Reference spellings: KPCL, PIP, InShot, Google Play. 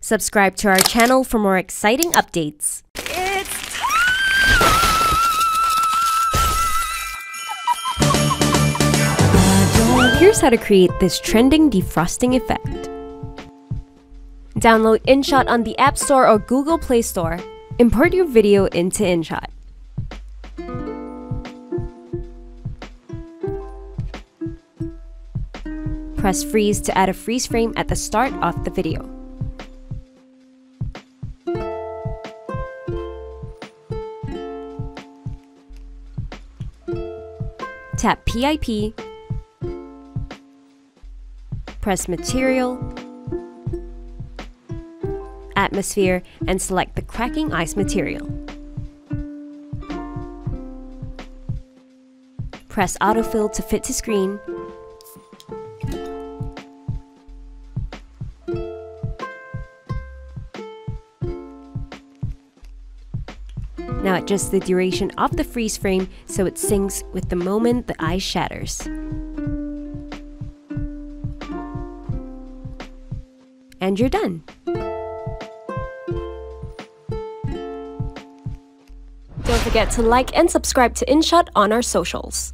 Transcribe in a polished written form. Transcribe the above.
Subscribe to our channel for more exciting updates. It's time! Here's how to create this trending defrosting effect. Download InShot on the App Store or Google Play Store. Import your video into InShot. Press freeze to add a freeze frame at the start of the video. Tap PIP. Press Material, Atmosphere, and select the cracking ice material. Press Autofill to fit to screen. Now adjust the duration of the freeze frame so it syncs with the moment the ice shatters. And you're done. Don't forget to like and subscribe to InShot on our socials.